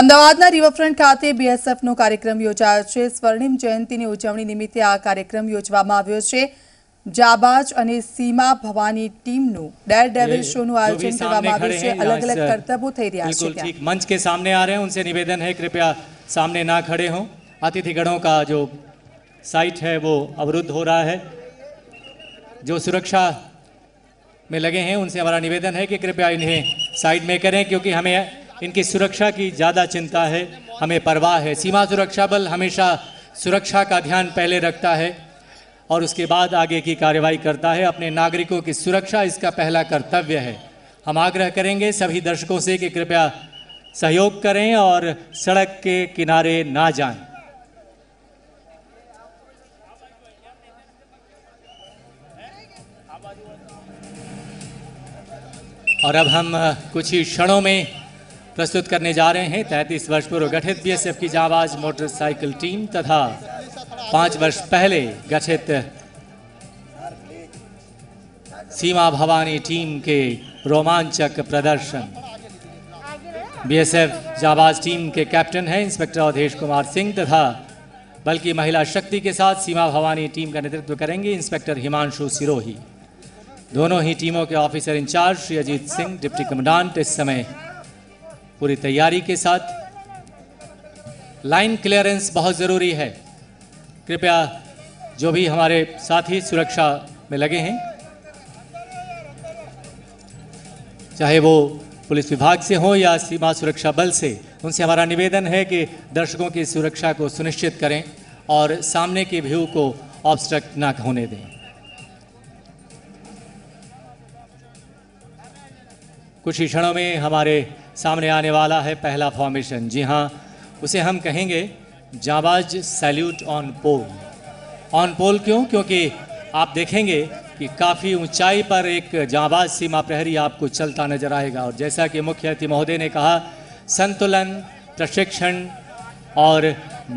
અમદાવાદના રિવરફ્રન્ટ ખાતે બીએસએફનો કાર્યક્રમ યોજાયો છે। સ્વર્ણિમ જયંતિની ઉજવણી નિમિત્તે આ કાર્યક્રમ યોજવામાં આવ્યો છે। જાંબાજ અને સીમા ભવાની ટીમનું ડેર ડેવિલ શોનું આયોજન કરવામાં આવ્યું છે। अलग अलग કર્તવ્યો થઈ રહ્યા છે। बिल्कुल मंच के सामने आ रहे हैं, उनसे निवेदन है कृपया सामने ना खड़े हों। अतिथिगणों का जो साइट है वो अवरुद्ध हो रहा है। जो सुरक्षा में लगे हैं उनसे हमारा निवेदन है कि कृपया इन्हें साइड में करें, क्योंकि हमें इनकी सुरक्षा की ज़्यादा चिंता है, हमें परवाह है। सीमा सुरक्षा बल हमेशा सुरक्षा का ध्यान पहले रखता है और उसके बाद आगे की कार्रवाई करता है। अपने नागरिकों की सुरक्षा इसका पहला कर्तव्य है। हम आग्रह करेंगे सभी दर्शकों से कि कृपया सहयोग करें और सड़क के किनारे ना जाएं। और अब हम कुछ ही क्षणों में प्रस्तुत करने जा रहे हैं 33 वर्ष पूर्व गठित बीएसएफ की जांबाज मोटरसाइकिल टीम तथा 5 वर्ष पहले गठित सीमा भवानी टीम के रोमांचक प्रदर्शन। बीएसएफ जांबाज टीम के कैप्टन हैं इंस्पेक्टर अवधेश कुमार सिंह तथा बल की महिला शक्ति के साथ सीमा भवानी टीम का नेतृत्व करेंगे इंस्पेक्टर हिमांशु सिरोही। दोनों ही टीमों के officer in charge Shri Ajit Singh deputy commandant इस समय पूरी तैयारी के साथ। लाइन क्लियरेंस बहुत ज़रूरी है। कृपया जो भी हमारे साथी सुरक्षा में लगे हैं, चाहे वो पुलिस विभाग से हो या सीमा सुरक्षा बल से, उनसे हमारा निवेदन है कि दर्शकों की सुरक्षा को सुनिश्चित करें और सामने के व्यू को ऑब्स्ट्रक्ट ना होने दें। कुछ ही क्षणों में हमारे सामने आने वाला है पहला फॉर्मेशन। जी हाँ, उसे हम कहेंगे जांबाज salute on pole. On pole क्यों? क्योंकि आप देखेंगे कि काफ़ी ऊंचाई पर एक जांबाज सीमा प्रहरी आपको चलता नजर आएगा। और जैसा कि मुख्य अतिथि महोदय ने कहा, संतुलन, प्रशिक्षण और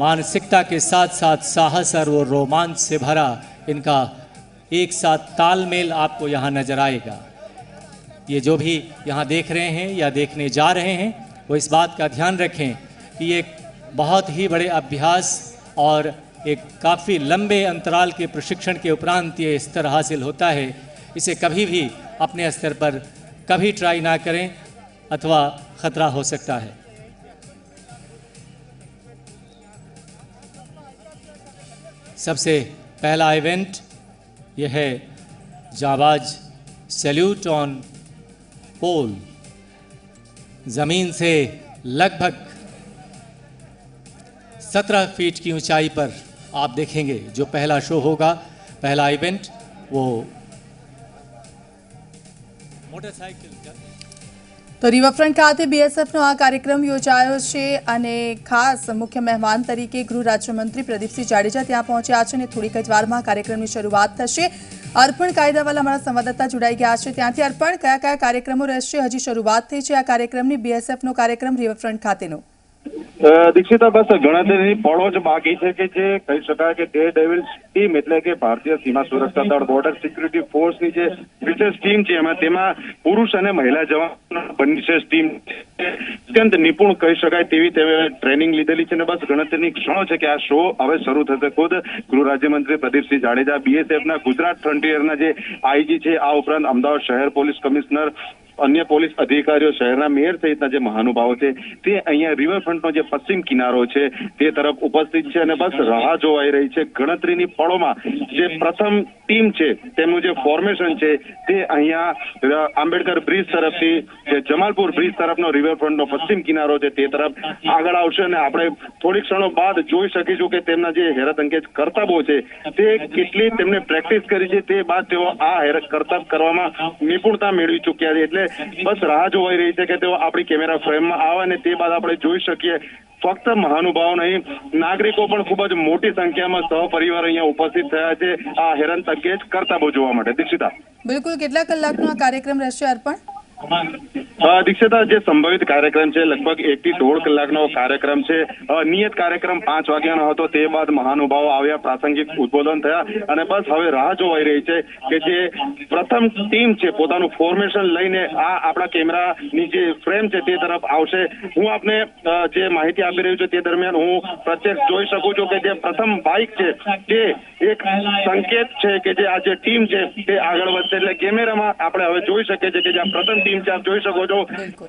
मानसिकता के साथ साथ साहस और वो रोमांच से भरा इनका एक साथ तालमेल आपको यहाँ नजर आएगा। ये जो भी यहाँ देख रहे हैं या देखने जा रहे हैं, वो इस बात का ध्यान रखें कि ये बहुत ही बड़े अभ्यास और एक काफ़ी लंबे अंतराल के प्रशिक्षण के उपरांत ये स्तर हासिल होता है। इसे कभी भी अपने स्तर पर कभी ट्राई ना करें, अथवा ख़तरा हो सकता है। सबसे पहला इवेंट यह है जांबाज सैल्यूट ऑन पोल। जमीन से लगभग 17 फीट की ऊंचाई पर आप देखेंगे जो पहला शो होगा, पहला इवेंट, वो मोटरसाइकिल का। तो रिवरफ्रंट खाते बीएसएफનો આ કાર્યક્રમ યોજાયો છે અને ખાસ મુખ્ય મહેમાન તરીકે ગૃહ રાજ્યમંત્રી પ્રદીપ સિંહ જાડેજા ત્યાં પહોંચ્યા છે અને થોડીક જ વારમાં કાર્યક્રમની શરૂઆત થશે। अर्पण कायदावाला हमारा संवाददाता जोड़ाई गया है त्यांथी। अर्पण, क्या क्या कार्यक्रमों रहेशे? हजी शुरुआत थई छे आ कार्यक्रमनी, बीएसएफनो कार्यक्रम रिवरफ्रंट खातेनो। दीक्षिता, बस गणतरी पड़ो ज बाकी है कि जे कही शकाय कि डेयर डेविल टीम एटले कि भारतीय सीमा सुरक्षा दल बॉर्डर सिक्योरिटी फोर्स की जो विशेष टीम है, एमां पुरुष और महिला जवानों बंने विशेष टीम अत्यंत निपुण कही शकाय तेवी ट्रेनिंग लीधेली है। बस गणतरी क्षणों है कि आ शो हवे शरू थशे। खुद गृह राज्यमंत्री प्रदीप सिंह जाडेजा, बीएसएफना गुजरात फ्रंटियरना जे आईजी है, आ उपरांत अमदावाद शहर पोलिस कमिश्नर, अन्य पोलिस अधिकारी, शहर मेयर सहित महानुभावों से अहीं रिवरफ्रंट पश्चिम किनारो है तरफ उपस्थित है। बस राह जोवाई रही है गणतरी पड़ों में जो प्रथम टीम है तेनु जो फॉर्मेशन है अहीं आंबेडकर ब्रिज तरफ से जमालपुर ब्रिज तरफ रिवरफ्रंट पश्चिम किनारो है तरफ आगे आवशे। आप थोड़ी क्षणों बाद जोई सकीशुं कि तेमना जे हेरत अंगेज कर्तव्यो है केटली तेमणे प्रेक्टिस करी है, ते बाद तेओ आ हेरत कर्तव्य करवामां निपुणता मेळवी चूक्या छे। एटले बस राह जोवाई रही है कि अपनी कैमरा फ्रेम में आवे ने ते बाद आपणे जोई सकीए। फक्त महानुभाव नहीं, नागरिकों पर खूब ज मोटी संख्या में सहपरिवार अहीं उपस्थित थया छे आ हेरत अंगेज कर्तव्यो जोवा माटे। दीक्षिता, बिल्कुल। केटला कलाकनो आ कार्यक्रम रहेशे अर्पण? दीक्षिता जे संभावित कार्यक्रम है लगभग 1 થી 1.5 કલાકનો कार्यक्रम है। नियत कार्यक्रम 5 વાગ્યાનો હતો તે બાદ મહાનુભાવો આવ્યા, પ્રાસંગિક ઉદ્બોધન થયા અને બસ હવે રાહ જોવાઈ રહી છે કે જે પ્રથમ ટીમ છે પોતાનું ફોર્મેશન લઈને આ આપણા કેમેરાની જે ફ્રેમ છે તે તરફ આવશે। હું આપને જે માહિતી આપી રહ્યો છું તે દરમિયાન હું પ્રત્યક્ષ જોઈ શકું છું કે જે પ્રથમ બાઇક છે તે એક સંકેત છે કે જે આ જે ટીમ છે તે આગળ વધશે, એટલે કેમેરામાં આપણે હવે જોઈ શકીએ છીએ કે જે પ્રથમ टीम आप जोई सको जो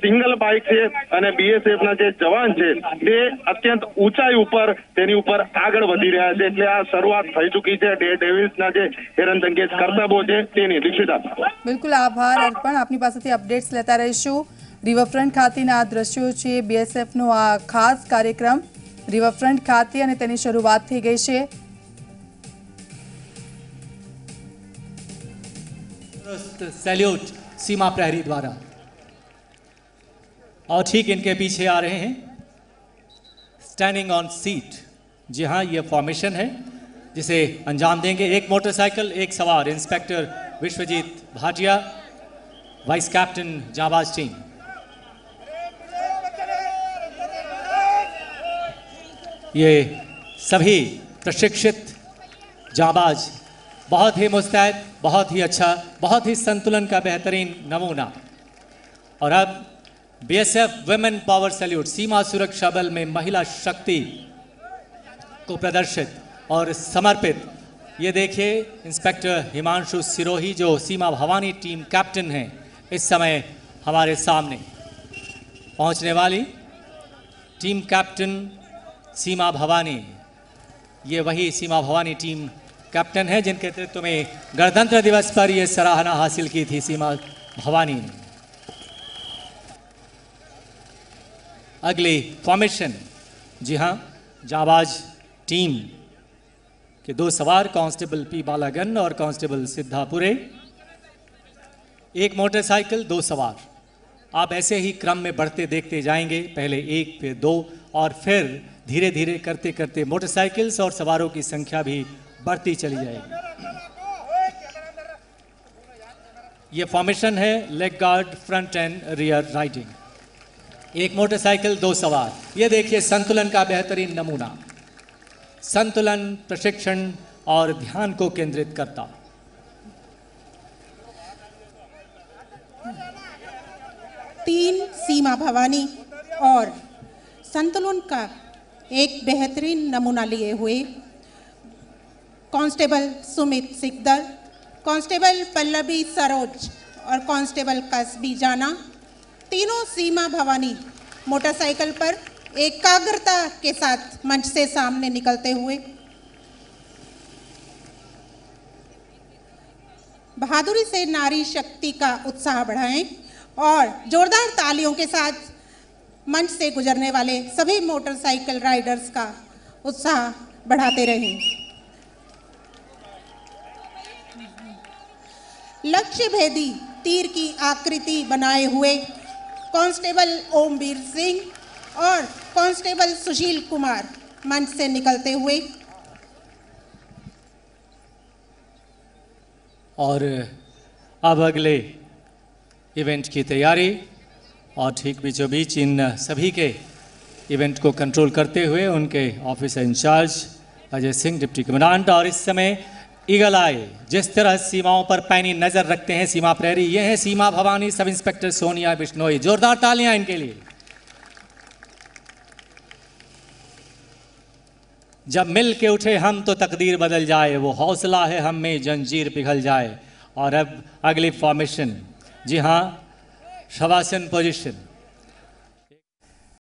सिंगल बाइक है बीएसएफ ना जवान है अत्यंत ऊंचाई पर आगे वधी रहा है, एटले आ शुरुआत थई चुकी है। डेविल्स ना जे हेरनजंगेज करतबो छे तेनी दीक्षिता बिल्कुल आभार अर्पण आपनी पासेथी अपडेट्स लेता रहीशुं। रिवरफ्रंट खातेना दृश्यो छे बीएसएफ नो आ खास कार्यक्रम रिवरफ्रंट खाते अने तेनी शुरुआत थई गई छे। सैल्यूट सीमा प्रहरी द्वारा और ठीक इनके पीछे आ रहे हैं स्टैंडिंग ऑन सीट, जी हाँ ये फॉर्मेशन है जिसे अंजाम देंगे। एक मोटरसाइकिल एक सवार inspector Vishwajeet Bhatia, vice captain जांबाज टीम। ये सभी प्रशिक्षित जांबाज, बहुत ही मुस्तैद, बहुत ही अच्छा, बहुत ही संतुलन का बेहतरीन नमूना। और अब बीएसएफ वुमेन पावर सैल्यूट सीमा सुरक्षा बल में महिला शक्ति को प्रदर्शित और समर्पित। ये देखिए इंस्पेक्टर हिमांशु सिरोही जो सीमा भवानी टीम कैप्टन हैं इस समय हमारे सामने पहुंचने वाली टीम कैप्टन सीमा भवानी। ये वही सीमा भवानी टीम कैप्टन है जिनके नेतृत्व में गणतंत्र दिवस पर यह सराहना हासिल की थी सीमा भवानी ने। अगली फॉर्मेशन, जी हां, जांबाज टीम के दो सवार कांस्टेबल पी बालागन और कांस्टेबल सिद्धापुरे, एक मोटरसाइकिल दो सवार। आप ऐसे ही क्रम में बढ़ते देखते जाएंगे, पहले एक फिर दो और फिर धीरे धीरे करते करते मोटरसाइकिल्स और सवारों की संख्या भी बढ़ती चली जाएगी। ये फॉर्मेशन है leg guard front and rear riding, एक मोटरसाइकिल दो सवार। ये देखिए संतुलन का बेहतरीन नमूना, संतुलन प्रशिक्षण और ध्यान को केंद्रित करता। तीन सीमा भवानी और संतुलन का एक बेहतरीन नमूना लिए हुए कांस्टेबल सुमित सिक्दर, कांस्टेबल पल्लवी सरोज और कांस्टेबल कसबी जाना, तीनों सीमा भवानी मोटरसाइकिल पर एकाग्रता के साथ मंच से सामने निकलते हुए बहादुरी से नारी शक्ति का उत्साह बढ़ाएं और जोरदार तालियों के साथ मंच से गुजरने वाले सभी मोटरसाइकिल राइडर्स का उत्साह बढ़ाते रहें। लक्ष्य भेदी तीर की आकृति बनाए हुए कांस्टेबल ओमवीर सिंह और कांस्टेबल सुशील कुमार मंच से निकलते हुए। और अब अगले इवेंट की तैयारी और ठीक बीचों बीच इन सभी के इवेंट को कंट्रोल करते हुए उनके officer in charge Ajay Singh deputy commandant. और इस समय ईगल आए जिस तरह सीमाओं पर पैनी नजर रखते हैं सीमा प्रहरी, ये हैं सीमा भवानी सब इंस्पेक्टर सोनिया बिश्नोई। जोरदार तालियां इनके लिए। जब मिल के उठे हम तो तकदीर बदल जाए, वो हौसला है हम में जंजीर पिघल जाए। और अब अगली फॉर्मेशन, जी हाँ शवासन पोजीशन,